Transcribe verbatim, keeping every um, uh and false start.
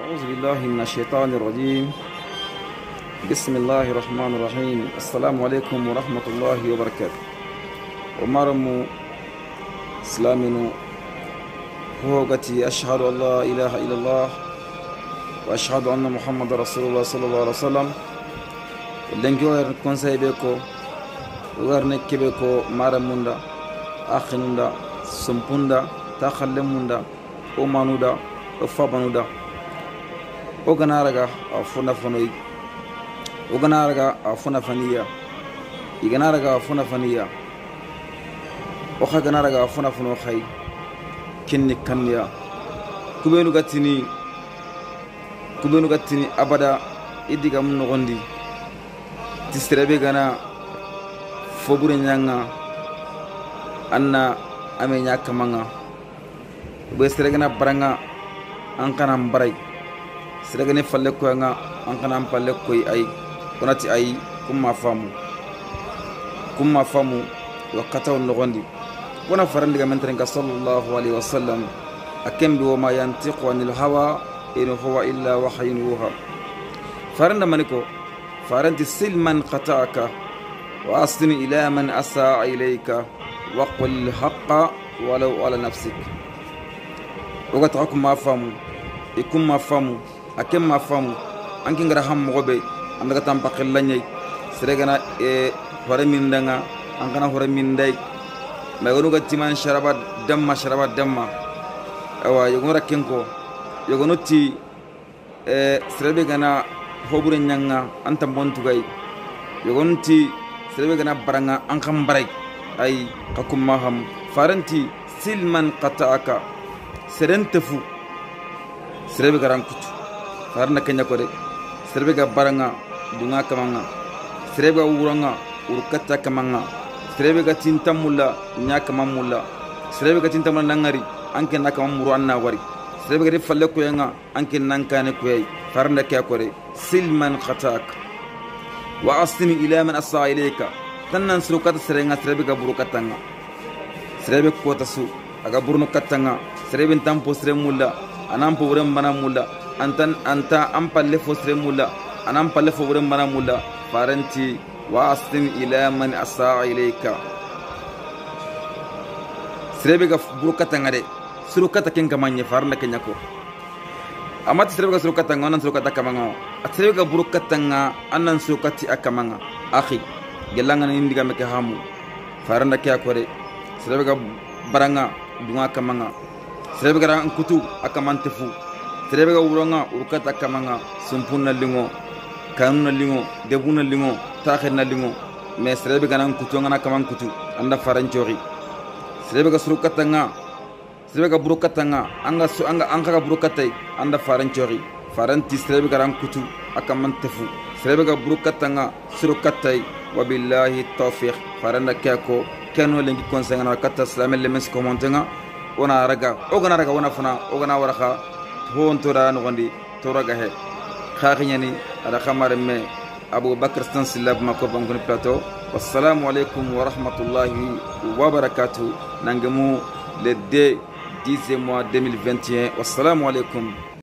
أعوذ بالله من الشيطان الرجيم بسم الله الرحمن الرحيم السلام عليكم ورحمة الله وبركاته ومرمو سلامنا هوغتي أشهد أن لا إله إلا الله وأشهد أن محمد رسول الله صلى الله عليه وسلم لنجوهر كونسي بيكو وغرنك بيكو مرموندا أخنوندا سمبوندا تخلموندا أمانودا أفابانودا oganaraga afuna fanoi oganaraga afuna faniya iganaraga afuna faniya oxa ganaraga afuna funo khay kinni kanya kubenu gatini kubenu gatini abada idiga mun gondi distrebe gana fobure nyanga anna amenya kamanga bestre gana baranga ankana mbarai siragane falle ko nga ankana ampalle ko ay onati ay kuma famu kuma famu wakata on gondi wana farandi ga mentere ga sallallahu alaihi wasallam akembi wa ma yantiqu anil hawa in huwa illa wahyun yuha faranda maniko faranti silman qata'aka wa asni ila man asaa ilayka wa qul haqqa walau ala nafsik wakata kuma famu ikuma famu akem ma famu anki ngara ham mogobe andaga tampakil lanyay seregana e hore mindanga angana hore minday magonuga timan sharaba damma sharaba damma awa yogora kenko yogonoti e serebe gana hobure nyanga antam bontugay yogonti serebe gana baranga ankam baray ay kakuma ham faranti silman qataaka serentefu serebe garankutu karena kenya kore serbega baranga dunga kamanga serbega uranga urkata kamanga serbega cinta mulla nyaka mamulla serbega cinta mulla nangari anke naka mamuru anna wari serbega re falle ko yanga anke nankane ko yai karena kenya kore silman qatak wa asni ila man asa ilayka tannan surukat serenga serbega burukatanga serbega kota su aga burno katanga serben tampo seremulla anampo buram banamulla antan anta ampalle fo sremula anampalle fo bure maramula faranti wastin ila man asaa ilayka srebega burukata ngade surukata kenga manye farna kenyako amati srebega surukata ngona surukata kamanga srebega burukata nga anan surukati akamanga akhi gelanga nindiga meke hamu farna kya kore srebega baranga dunga kamanga srebega kutu akamantefu serebe ga uranga urkata kamanga sumpuna lingo kanuna lingo debuna lingo takhirna lingo me serebe ga nan kutu ngana kamang kutu anda faranjori serebe ga surukata nga serebe ga burukata nga anga su anga anga ga burukatai anda faranjori faranti serebe ga ran kutu akamantefu serebe ga burukata nga surukatai wabillahi tawfiq faranda kyako kanu lengi konsengana katta salamel lemes komontenga ona raga ogana raga ona funa ogana waraka hoon tora nogondi toraga he khaaginyani ada khamar me Abu Bakr Stan Silab mako bangun plateau wassalamu alaikum wa rahmatullahi wa barakatuh nangemu le deux dix mois deux mille vingt et un wassalamu alaikum.